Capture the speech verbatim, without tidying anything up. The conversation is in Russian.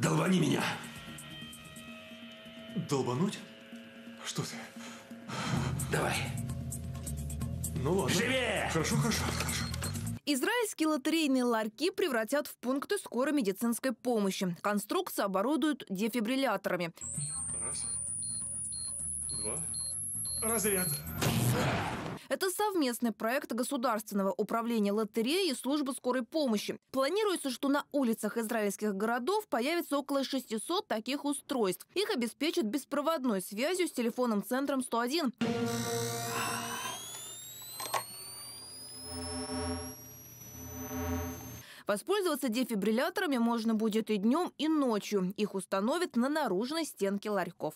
Долбани меня! Долбануть? Что ты? Давай. Ну ладно. Живее! Хорошо, хорошо, хорошо. Израильские лотерейные ларьки превратят в пункты скорой медицинской помощи. Конструкцию оборудуют дефибрилляторами. Раз, два, разряд. Это совместный проект Государственного управления лотереи и службы скорой помощи. Планируется, что на улицах израильских городов появится около шестисот таких устройств. Их обеспечат беспроводной связью с телефонным центром сто один. Воспользоваться дефибрилляторами можно будет и днем, и ночью. Их установят на наружной стенке ларьков.